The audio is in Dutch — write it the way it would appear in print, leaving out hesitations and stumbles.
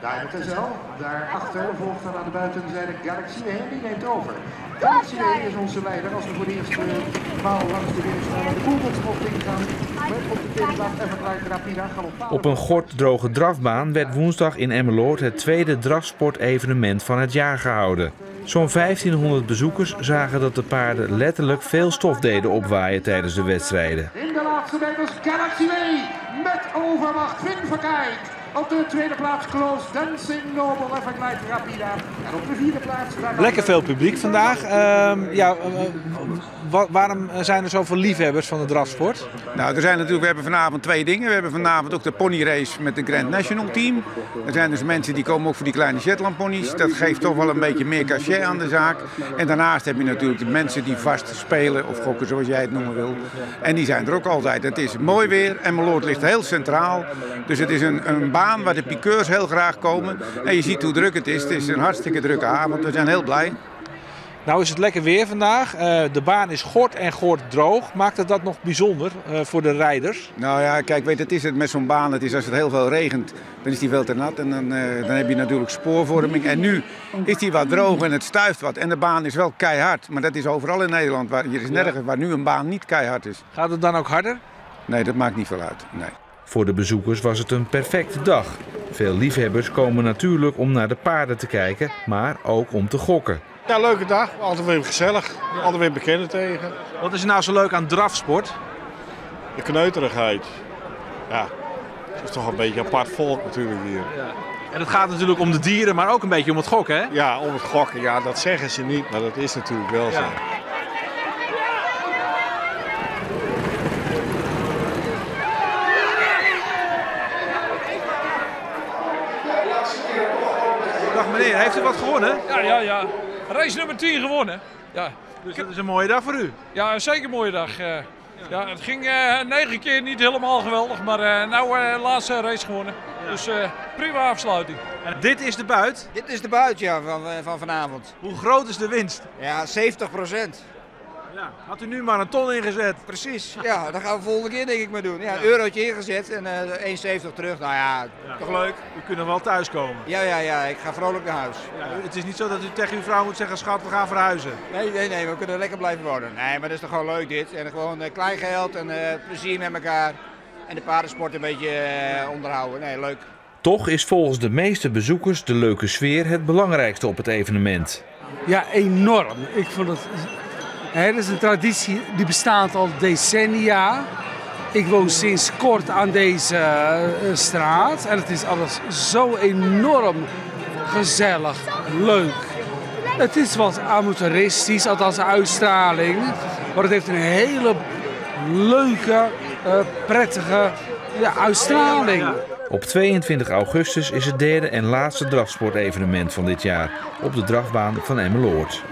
Daar met de zeil, daarachter volgt dan aan de buitenzijde Galaxy Way, die neemt over. Galaxy Way is onze leider als we voor de eerste maal langs de winstaan aan de koelpuntspot ingaan. Met op de tegenplaats even draait Rapida galoppaal. Op een gorddroge drafbaan werd woensdag in Emmeloord het tweede drafsportevenement van het jaar gehouden. Zo'n 1500 bezoekers zagen dat de paarden letterlijk veel stof deden opwaaien tijdens de wedstrijden. In de laatste wedstrijd was Galaxy Way met overmacht Wim verkijkt. Op de tweede plaats Kloos, Dancing Noble en vergelijkt Rapida. En op de vierde plaats... Lekker veel publiek vandaag. Waarom zijn er zoveel liefhebbers van de drafsport? Nou, we hebben vanavond twee dingen. We hebben vanavond ook de ponyrace met het Grand National Team. Er zijn dus mensen die komen ook voor die kleine Shetland ponies. Dat geeft toch wel een beetje meer cachet aan de zaak. En daarnaast heb je natuurlijk de mensen die vast spelen of gokken, zoals jij het noemen wil. En die zijn er ook altijd. Het is mooi weer en Emmeloord ligt heel centraal. Dus het is een baan waar de piqueurs heel graag komen. En je ziet hoe druk het is. Het is een hartstikke drukke avond. We zijn heel blij. Nou is het lekker weer vandaag. De baan is gort en gort droog. Maakt het dat nog bijzonder voor de rijders? Nou ja, kijk, weet het is het met zo'n baan. Het is als het heel veel regent, dan is die veel te nat. En dan heb je natuurlijk spoorvorming. En nu is die wat droog en het stuift wat. En de baan is wel keihard. Maar dat is overal in Nederland. Er is nergens waar nu een baan niet keihard is. Gaat het dan ook harder? Nee, dat maakt niet veel uit. Nee. Voor de bezoekers was het een perfecte dag. Veel liefhebbers komen natuurlijk om naar de paarden te kijken, maar ook om te gokken. Ja, leuke dag. Altijd weer gezellig. Altijd weer bekenden tegen. Wat is er nou zo leuk aan drafsport? De kneuterigheid. Ja, het is toch een beetje apart volk natuurlijk hier. Ja. En het gaat natuurlijk om de dieren, maar ook een beetje om het gokken, hè? Ja, om het gokken. Ja, dat zeggen ze niet, maar dat is natuurlijk wel zo. Ja. Dag meneer, heeft u wat gewonnen? Ja. Race nummer 10 gewonnen. Ja. Dus dat is een mooie dag voor u? Ja, zeker een mooie dag. Ja, het ging 9 keer niet helemaal geweldig, maar nou laatste race gewonnen. Ja. Dus prima afsluiting. En dit is de buit? Dit is de buit, ja, van vanavond. Hoe groot is de winst? Ja, 70%. Ja, had u nu maar een ton ingezet? Precies, ja, dat gaan we de volgende keer denk ik maar doen. Ja, een eurotje ingezet en 1,70 terug. Nou ja, toch leuk. U kunt wel thuiskomen. Ja, ik ga vrolijk naar huis. Ja, het is niet zo dat u tegen uw vrouw moet zeggen, schat, we gaan verhuizen. Nee, we kunnen lekker blijven wonen. Nee, maar dat is toch gewoon leuk dit. En gewoon klein geld en plezier met elkaar. En de paardensport een beetje onderhouden. Nee, leuk. Toch is volgens de meeste bezoekers de leuke sfeer het belangrijkste op het evenement. Ja, enorm. Ik vond het... He, dat is een traditie die bestaat al decennia. Ik woon sinds kort aan deze straat en het is alles zo enorm gezellig, leuk. Het is wat amateuristisch, althans een uitstraling, maar het heeft een hele leuke, prettige uitstraling. Op 22 augustus is het derde en laatste drafsportevenement van dit jaar op de drafbaan van Emmeloord.